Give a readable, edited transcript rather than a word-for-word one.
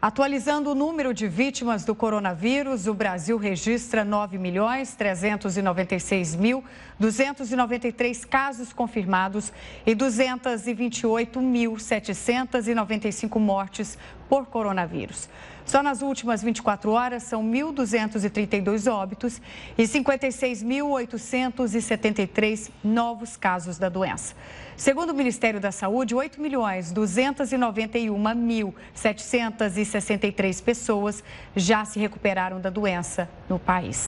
Atualizando o número de vítimas do coronavírus, o Brasil registra 9.396.293 casos confirmados e 228.795 mortes por coronavírus. Só nas últimas 24 horas são 1.232 óbitos e 56.873 novos casos da doença. Segundo o Ministério da Saúde, 8.291.763 pessoas já se recuperaram da doença no país.